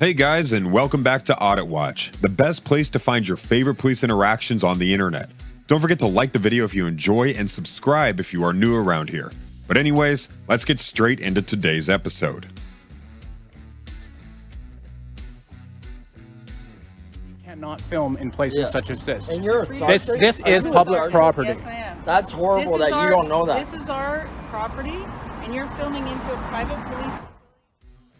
Hey guys, and welcome back to Audit Watch, the best place to find your favorite police interactions on the internet. Don't forget to like the video if you enjoy and subscribe if you are new around here. But anyways, let's get straight into today's episode. You cannot film in places such as this. And you're a sergeant? This is public property. Yes, I am. That's horrible that you don't know that. This is our property, and you're filming into a private police.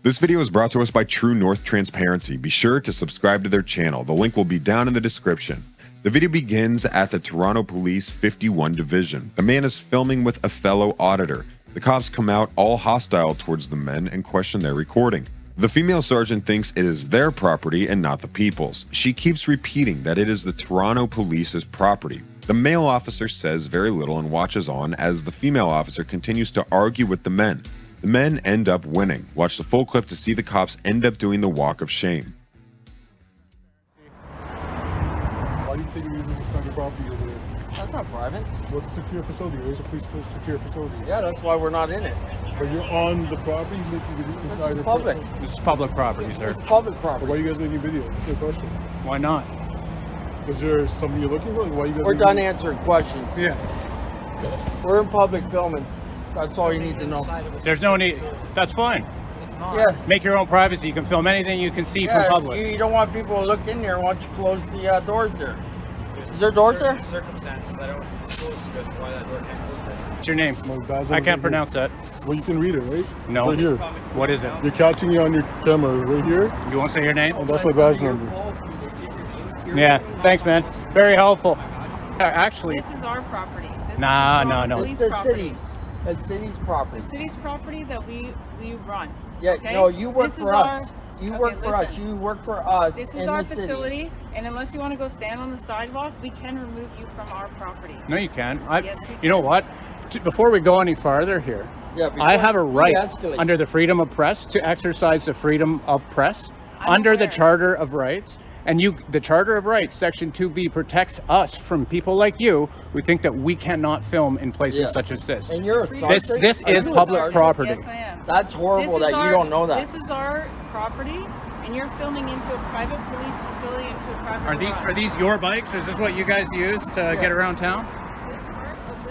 This video is brought to us by True North Transparency. Be sure to subscribe to their channel. The link will be down in the description. The video begins at the Toronto Police 51 Division. The man is filming with a fellow auditor. The cops come out all hostile towards the men and question their recording. The female sergeant thinks it is their property and not the people's. She keeps repeating that it is the Toronto Police's property. The male officer says very little and watches on as the female officer continues to argue with the men. The men end up winning. Watch the full clip to see the cops end up doing the walk of shame. Why do you think you're using private property over there? That's not private. Well, it's a secure facility. It is a police secure facility. Yeah, that's why we're not in it. But you're on the property? This is public. This is public property, sir. This is public property. Why are you guys making video? That's no question. Why not? Is there something you're looking for? Why are you guys We're done video? Answering questions. Yeah. We're in public filming. That's all you need to know. There's no need. That's fine. Yeah. Make your own privacy. You can film anything you can see from public. You don't want people to look in there. Why don't you close the doors there? Is there doors there? Circumstances. I don't want to disclose to us why that door can't close there. What's your name? I can't pronounce that. Well, you can read it, right? No. Right here. What is it? You're catching you on your camera right here. You won't say your name? Oh, that's my badge number. Yeah. Thanks, man. Very helpful. Actually. This is our property. This no. This is the city's. The city's property. The city's property that we run. Yeah, okay? No, you work for us. You work for us. You work for us. This is our facility, and unless you want to go stand on the sidewalk, we can remove you from our property. No, you can't. Yes, you know what? Before we go any farther here, I have a right under the freedom of press to exercise the freedom of press under the Charter of Rights. And the Charter of Rights, Section 2B, protects us from people like you who think that we cannot film in places such as this. And you're a sergeant? This is public property. Yes, I am. That's horrible that you don't know that. This is our property, and you're filming into a private police facility, into a private Are these your bikes? Is this what you guys use to get around town? This part of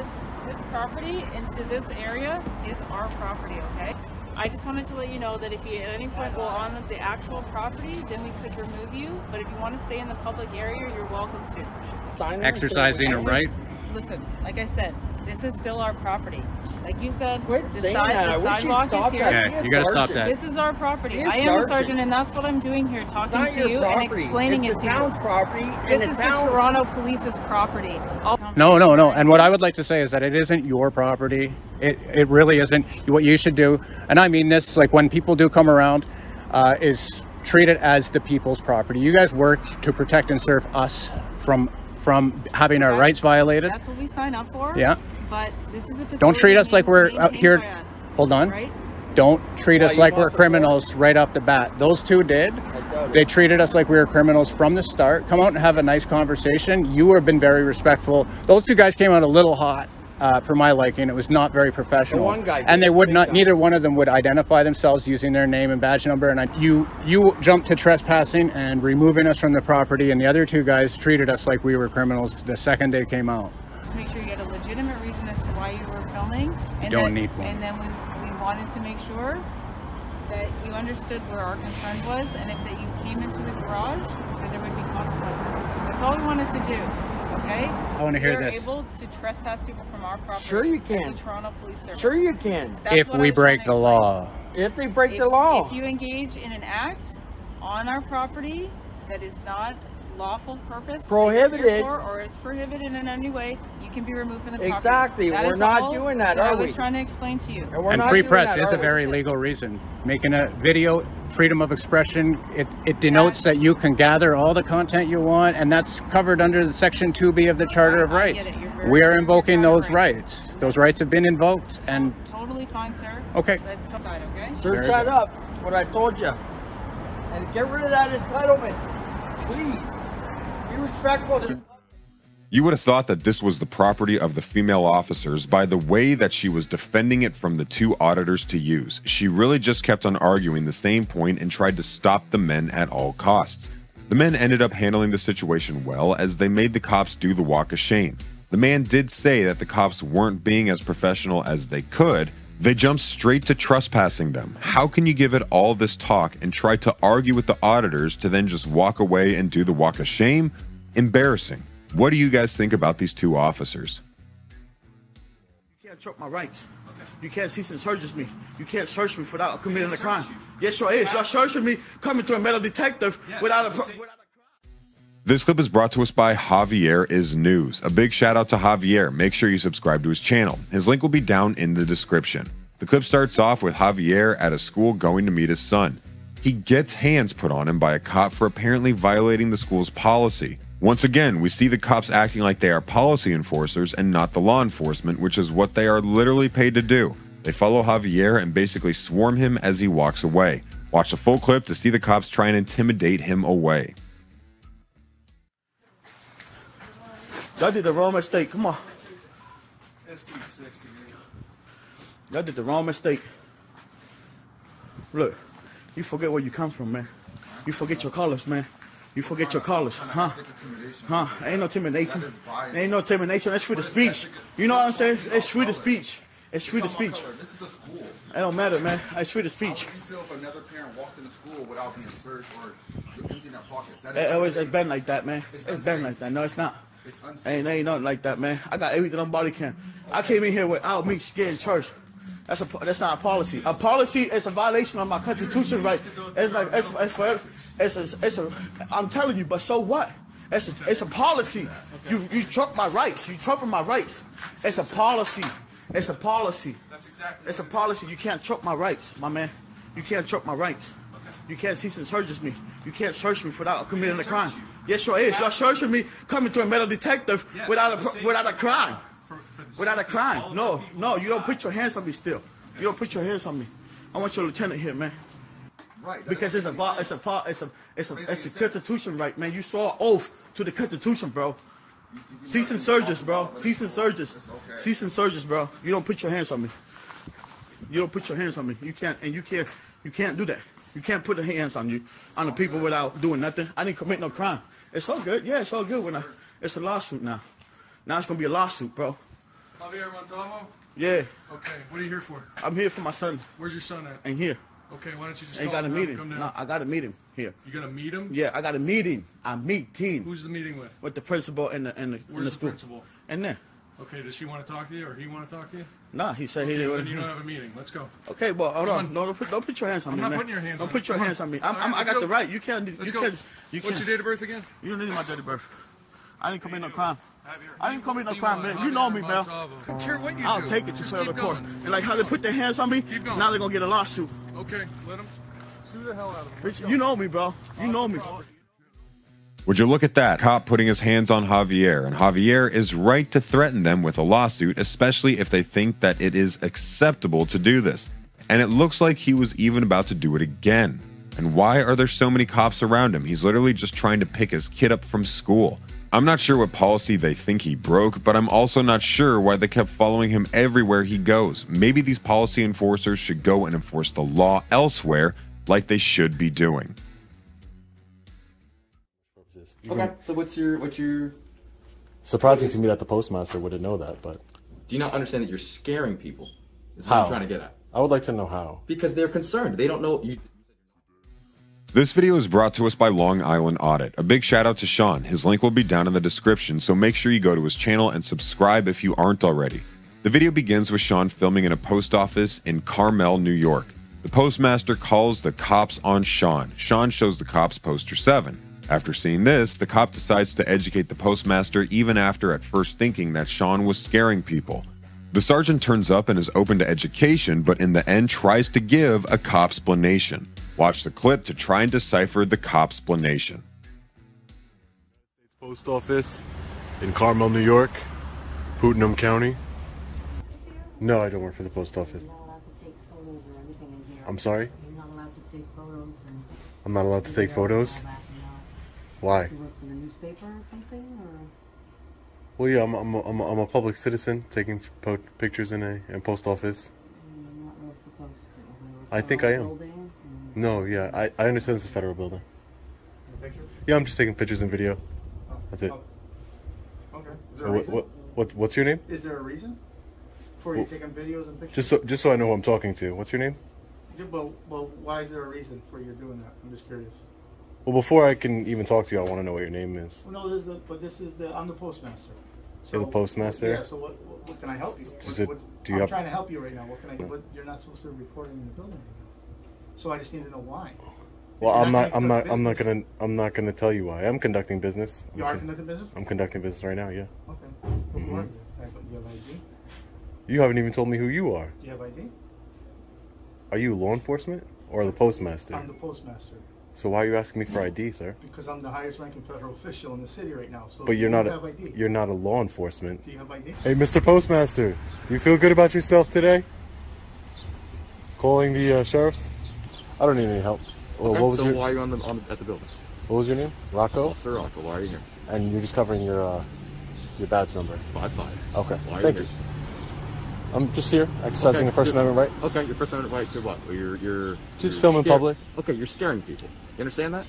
this property into this area is our property, okay? I just wanted to let you know that if you at any point go on the actual property, then we could remove you. But if you want to stay in the public area, you're welcome to. Exercising a right? Listen, like I said, this is still our property. Like you said, the sidewalk is here. Yeah, you got to stop that. This is our property. I am a sergeant, and that's what I'm doing here, talking to you and explaining it to you. It's the town's property. This is the Toronto Police's property. No, no, no. And what I would like to say is that it isn't your property. It really isn't. What you should do, and I mean this, like when people do come around, is treat it as the people's property. You guys work to protect and serve us from having our rights violated. That's what we sign up for. Yeah. But this is a facility. Don't treat us like we're out here. Hold on. Right? Don't treat us like we're criminals right off the bat. Those two did. They treated us like we were criminals from the start. Come out and have a nice conversation. You have been very respectful. Those two guys came out a little hot. For my liking, it was not very professional. And they would not, neither one of them would identify themselves using their name and badge number. And you jumped to trespassing and removing us from the property. And the other two guys treated us like we were criminals the second they came out. Just make sure you get a legitimate reason as to why you were filming. And you don't need one. And then we wanted to make sure that you understood where our concern was. And if that you came into the garage, that there would be consequences. That's all we wanted to do. Okay. I want to hear this. You're able to trespass people from our property. Sure you can. The Toronto Police Service. Sure you can. If we break the law. If they break the law. If you engage in an act on our property that is not lawful purpose. Prohibited. Or it's prohibited in any way, you can be removed from the property. Exactly. We're not doing that, are we? I was trying to explain to you. And free press is a very legal reason. Making a video, freedom of expression, it denotes that you can gather all the content you want, and that's covered under the Section 2B of the Charter of Rights. We are invoking those rights. Those rights have been invoked. And totally fine, sir. Okay. Let's go outside, okay? Search that up, what I told you. And get rid of that entitlement, please. Be respectful to You would have thought that this was the property of the female officers by the way that she was defending it from the two auditors to use. She really just kept on arguing the same point and tried to stop the men at all costs. The men ended up handling the situation well as they made the cops do the walk of shame. The man did say that the cops weren't being as professional as they could. They jumped straight to trespassing them. How can you give it all this talk and try to argue with the auditors to then just walk away and do the walk of shame? Embarrassing. What do you guys think about these two officers? You can't choke my rights. Okay. You can't cease and search me. You can't search me without committing a crime. You. Yes, sure is. You're searching me, coming through a metal detective without a crime. This clip is brought to us by Javier is News. A big shout out to Javier. Make sure you subscribe to his channel. His link will be down in the description. The clip starts off with Javier at a school going to meet his son. He gets hands put on him by a cop for apparently violating the school's policy. Once again, we see the cops acting like they are policy enforcers and not the law enforcement, which is what they are literally paid to do. They follow Javier and basically swarm him as he walks away. Watch the full clip to see the cops try and intimidate him away. Y'all did the wrong mistake. Come on. Y'all did the wrong mistake. Look, you forget where you come from, man. You forget your colors, man. You forget your colors, huh? Huh? Ain't no intimidation. Ain't no intimidation. That's free to speech. You know what I'm saying? It's free to speech. It's free to speech. It don't matter, man. It's free to speech. How would you feel if another parent walked into school without being searched or emptying their pockets? It's been like that, man. It's been like that. No, it's not. Ain't nothing like that, man. I got everything on body cam. I came in here without me getting charged. That's not a policy. A policy is a violation of my constitution, right? I'm telling you, but so what? It's a policy. You trump my rights. You trumping my rights. It's a policy. It's a policy. It's a policy. You can't trump my rights, my man. You can't trump my rights. You can't cease and search me. You can't search me without committing a crime. Yes, sure is. You're searching me, coming through a metal detective without a crime. Without a crime. No, no, you don't put your hands on me still. You don't put your hands on me. I want your lieutenant here, man. Right. Because it's a constitution right, man. You saw an oath to the constitution, bro. Cease and search, bro. Cease and search. Cease and search, bro. You don't put your hands on me. You don't put your hands on me. You can't, and you can't do that. You can't put the hands on you, on the people without doing nothing. I didn't commit no crime. It's all good. Yeah, it's all good. It's a lawsuit now. Now it's gonna be a lawsuit, bro. Javier Montalvo? Yeah. Okay, what are you here for? I'm here for my son. Where's your son at? Ain't here. Okay, why don't you just call him and come down? No, I gotta meet him here. You gotta meet him? Yeah, I gotta meet him. I meet him. Who's the meeting with? With the principal and the school. Where's the principal? And there. Okay, does she want to talk to you or he want to talk to you? Nah, he said he didn't. Then you don't have a meeting. Let's go. Okay, well, hold on. No, don't put your hands on me, man. I'm not putting your hands on me. Don't put your hands on me. I got the right. You can't. Let's go. What's your date of birth again? You don't need my date of birth. I didn't commit no crime. I didn't commit no crime, man. You know me, man. I don't care what you do. I'll take it to federal court. And like how they put their hands on me, now they're going to get a lawsuit. Okay, let them sue the hell out of them. You know me, bro. You know me. Would you look at that? Cop putting his hands on Javier. And Javier is right to threaten them with a lawsuit, especially if they think that it is acceptable to do this. And it looks like he was even about to do it again. And why are there so many cops around him? He's literally just trying to pick his kid up from school. I'm not sure what policy they think he broke, but I'm also not sure why they kept following him everywhere he goes. Maybe these policy enforcers should go and enforce the law elsewhere like they should be doing. Okay, so what's your... Surprising to me that the postmaster wouldn't know that, but... Do you not understand that you're scaring people? Is what I'm trying to get at. I would like to know how. Because they're concerned. They don't know... This video is brought to us by Long Island Audit. A big shout out to Sean. His link will be down in the description, so make sure you go to his channel and subscribe if you aren't already. The video begins with Sean filming in a post office in Carmel, New York. The postmaster calls the cops on Sean. Sean shows the cops poster 7. After seeing this, the cop decides to educate the postmaster even after at first thinking that Sean was scaring people. The sergeant turns up and is open to education, but in the end tries to give a copsplanation. Watch the clip to try and decipher the copsplanation. Post office in Carmel, New York, Putnam County. No, I don't work for the post office. You're not allowed to take photos or anything in here. I'm sorry? You're not allowed to take photos. I'm not allowed to take photos? Why? You work for the newspaper or something? Or? Well, yeah, I'm a public citizen taking pictures in a post office. You're not really supposed to. I think I am. No, yeah, I understand it's a federal building. Yeah, I'm just taking pictures and video. That's it. Oh. Okay. Is there a reason? What's your name? Is there a reason for you taking videos and pictures? Just so I know who I'm talking to. What's your name? Yeah, but why is there a reason for you doing that? I'm just curious. Well, before I can even talk to you, I want to know what your name is. Well, no, I'm the postmaster. So, you're the postmaster? Yeah, so what can I help you with? I'm trying to help you right now. What can I do? No. You're not supposed to be recording in the building right now. So I just need to know why. Well, I'm not gonna tell you why. I'm conducting business. You are conducting business? I'm conducting business right now, yeah. Okay. Who are you? Do you have ID? You haven't even told me who you are. Do you have ID? Are you law enforcement or the postmaster? I'm the postmaster. So why are you asking me for ID, sir? Because I'm the highest ranking federal official in the city right now. So you're not a law enforcement. Do you have ID? Hey, Mr. Postmaster, do you feel good about yourself today? Calling the sheriffs? I don't need any help. Well, okay, why are you at the building? What was your name? Rocco? Officer Rocco, why are you here? And you're just covering your badge number? 5-5. Okay, thank you. I'm just here, exercising the First Amendment right. Okay, your First Amendment right to what? You're just filming public. Okay, you're scaring people. You understand that?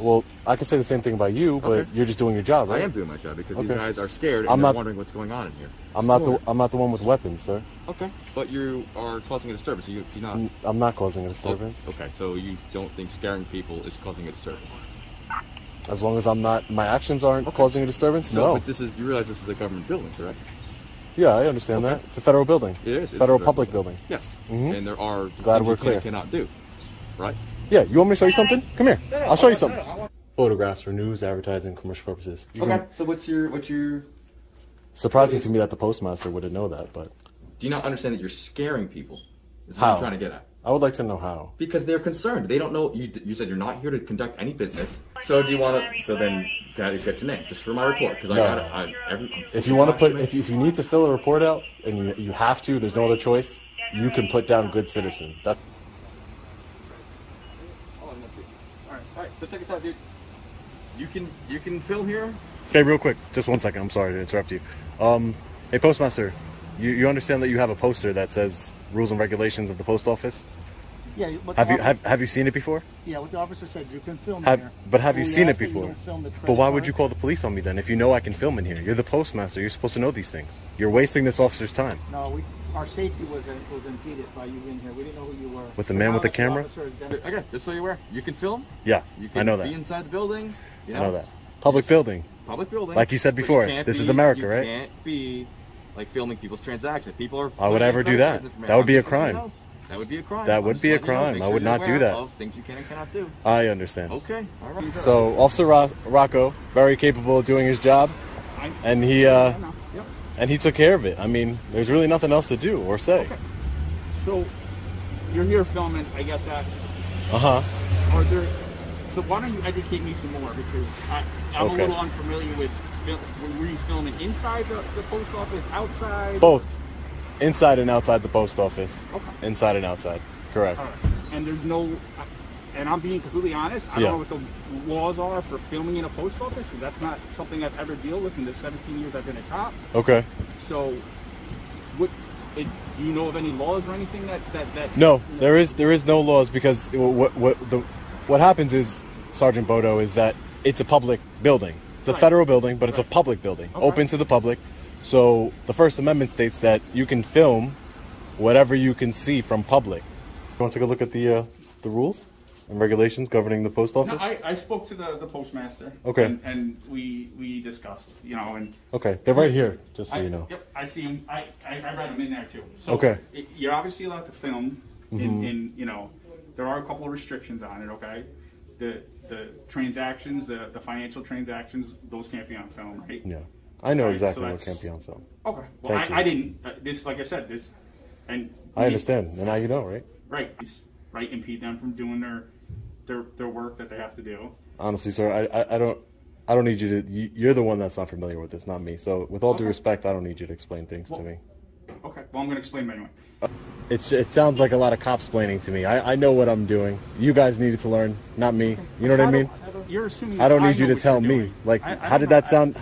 Well, I can say the same thing about you, but you're just doing your job, right? I am doing my job because these guys are scared and they're wondering what's going on in here. I'm not the one with weapons, sir. Okay, but you are causing a disturbance. You're not. I'm not causing a disturbance. Okay, so you don't think scaring people is causing a disturbance? As long as my actions aren't causing a disturbance, no. But you realize this is a government building, correct? Yeah, I understand that. It's a federal building. It is. Federal public building. Yes. Mm-hmm. And there are glad we're clear. Cannot do, right? Yeah, you want me to show you something? Come here. I'll show you something. Photographs for news, advertising, commercial purposes. Okay. So what's your? Surprising to me that the postmaster wouldn't know that, but. Do you not understand that you're scaring people? Is what I'm trying to get at. I would like to know how. Because they're concerned. They don't know. You said you're not here to conduct any business. So do you want to? So then, can I at least get your name just for my report? Because if you want to put, if you need to fill a report out, and you have to, there's no other choice. You can put down good citizen. That's. Alright, so check this out, dude. You can film here? Okay, real quick, just 1 second, I'm sorry to interrupt you. Hey postmaster, you understand that you have a poster that says rules and regulations of the post office? Yeah, have you seen it before? Yeah, what the officer said, you can film here. But have you seen it before? But why would you call the police on me then if you know I can film in here? You're the postmaster, you're supposed to know these things. You're wasting this officer's time. No, our safety was impeded by you being here. We didn't know who you were. With the man with the camera? Okay, just so you're aware, you can film? Yeah, I know that. You can be inside the building. Yeah. I know that. Public building. Public building. Like you said before, this is America, right? You can't be like filming people's transactions. People are. I would ever do that. That would be a crime. That would be a crime. That would be a crime. I would not do that. Things you can and cannot do. I understand. Okay. All right. So Officer Rocco, very capable of doing his job, and he took care of it. I mean, there's really nothing else to do or say. Okay. So you're here filming. I get that. Are there? So why don't you educate me some more, because I'm a little unfamiliar with. Were you filming inside the post office, outside? Both. Inside and outside the post office. Okay. Inside and outside. Correct. All right. And there's no, and I'm being completely honest, I don't know what the laws are for filming in a post office, because that's not something I've ever dealt with in the 17 years I've been a cop. Okay. So, do you know of any laws or anything that? No, there is no laws, because what happens is, Sergeant Bodo, is that it's a public building. It's a federal building, but it's a public building, open to the public. So the First Amendment states that you can film whatever you can see from public. You want to take a look at the rules and regulations governing the post office? No, I spoke to the postmaster. Okay. And we discussed, and... Okay, they're right here, just so you know. Yep, I see them. I read them in there too. So you're obviously allowed to film in there are a couple of restrictions on it, okay? The transactions, the financial transactions, those can't be on film, right? Yeah. I know exactly what can't be on film. Okay. Well, I didn't. Like I said, I understand. And now you know, right? Right. Impede them from doing their work that they have to do. Honestly, sir, I don't need you to. You're the one that's not familiar with this, not me. So, with all due respect, I don't need you to explain things to me. Okay. Well, I'm going to explain them anyway. It sounds like a lot of cops-plaining to me. I know what I'm doing. You guys needed to learn, not me. You know what I mean? I don't need you to tell me. Like, how did that sound?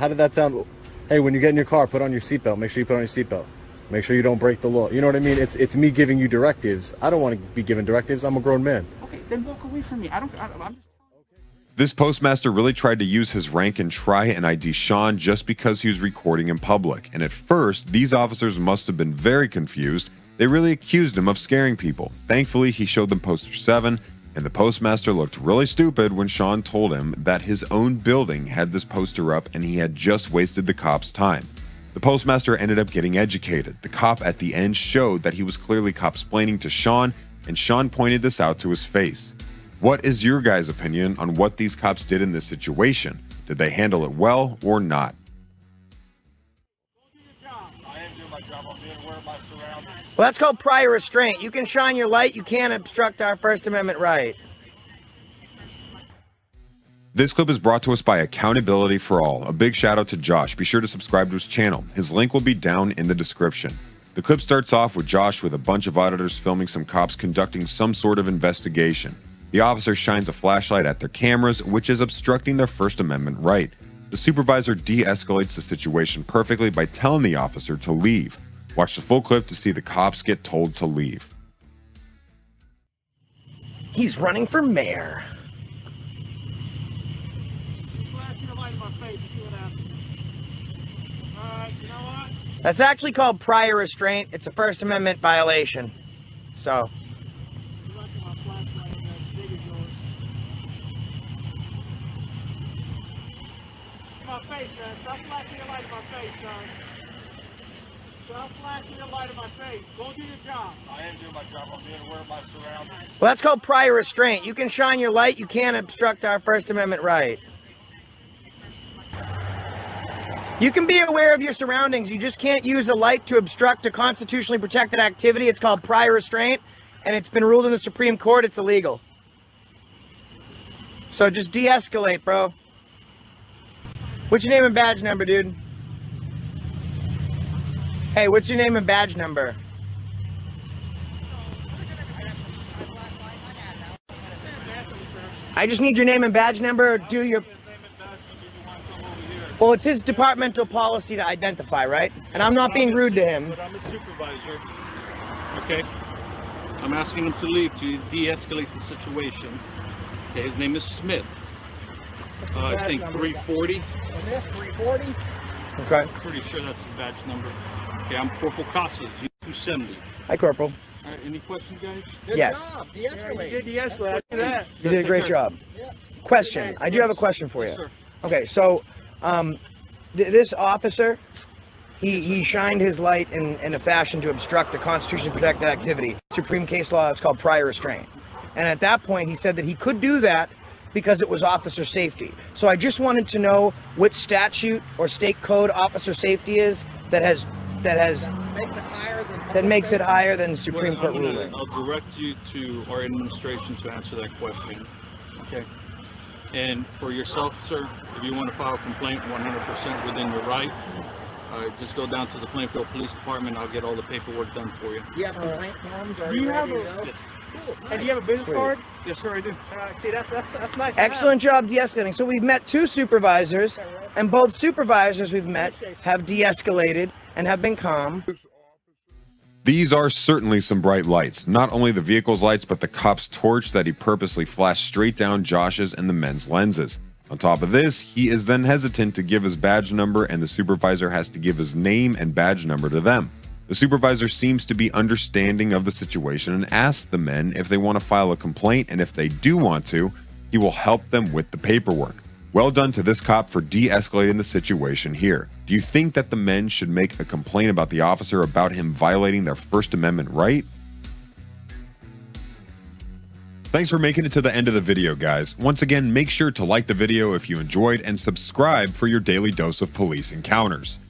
hey, when you get in your car, put on your seatbelt. Make sure you put on your seatbelt. Make sure you don't break the law. You know what I mean? It's me giving you directives. I don't want to be given directives. I'm a grown man. Okay, then walk away from me. I'm just... This postmaster really tried to use his rank and try and ID Sean just because he was recording in public. And at first, these officers must have been very confused. They really accused him of scaring people. Thankfully, he showed them poster 7, and the postmaster looked really stupid when Sean told him that his own building had this poster up and he had just wasted the cop's time. The postmaster ended up getting educated. The cop at the end showed that he was clearly cop-splaining to Sean, and Sean pointed this out to his face. What is your guys' opinion on what these cops did in this situation? Did they handle it well or not? Well, that's called prior restraint. You can shine your light, you can't obstruct our First Amendment right. This clip is brought to us by Accountability For All. A big shout out to Josh. Be sure to subscribe to his channel. His link will be down in the description. The clip starts off with Josh with a bunch of auditors filming some cops conducting some sort of investigation. The officer shines a flashlight at their cameras, which is obstructing their First Amendment right. The supervisor de-escalates the situation perfectly by telling the officer to leave. Watch the full clip to see the cops get told to leave. He's running for mayor. That's actually called prior restraint. It's a First Amendment violation. So. Well, that's called prior restraint. You can shine your light, you can't obstruct our First Amendment right. You can be aware of your surroundings, you just can't use a light to obstruct a constitutionally protected activity. It's called prior restraint, and it's been ruled in the Supreme Court it's illegal. So just de-escalate, bro. What's your name and badge number, dude? Hey, what's your name and badge number? I just need your name and badge number. Do your... Well, it's his departmental policy to identify, right? And I'm not being rude to him. But I'm a supervisor, okay? I'm asking him to leave to de-escalate the situation. Okay, his name is Smith. I think 340. 340? Okay. I'm pretty sure that's his badge number. Okay, I'm Corporal Casas, U270. Hi, Corporal. All right, any questions, guys? Good job. De-escalate. Yeah, you did de-escalate. You did a great job. Yeah. Question. I do have a question for you. Yes, sir. Okay, so this officer, he shined his light in a fashion to obstruct a constitutionally protected activity. Supreme case law, it's called prior restraint. And at that point, he said that he could do that because it was officer safety. So I just wanted to know what statute or state code officer safety is that makes it higher than Supreme Court ruling. I'll direct you to our administration to answer that question. Okay. And for yourself, sir, if you want to file a complaint, 100% within your right. Just go down to the Plainfield Police Department. I'll get all the paperwork done for you. You have complaint forms? Or do you have a... Cool, nice. And do you have a business card? Yes, sir, I do. See, that's nice. Excellent job de-escalating. So we've met two supervisors, and both supervisors we've met have de-escalated and have been calm. These are certainly some bright lights. Not only the vehicle's lights, but the cop's torch that he purposely flashed straight down Josh's and the men's lenses. On top of this, he is then hesitant to give his badge number, and the supervisor has to give his name and badge number to them. The supervisor seems to be understanding of the situation and asks the men if they want to file a complaint, and if they do want to, he will help them with the paperwork. Well done to this cop for de-escalating the situation here. Do you think that the men should make a complaint about the officer about him violating their First Amendment right? Thanks for making it to the end of the video, guys. Once again, make sure to like the video if you enjoyed and subscribe for your daily dose of police encounters.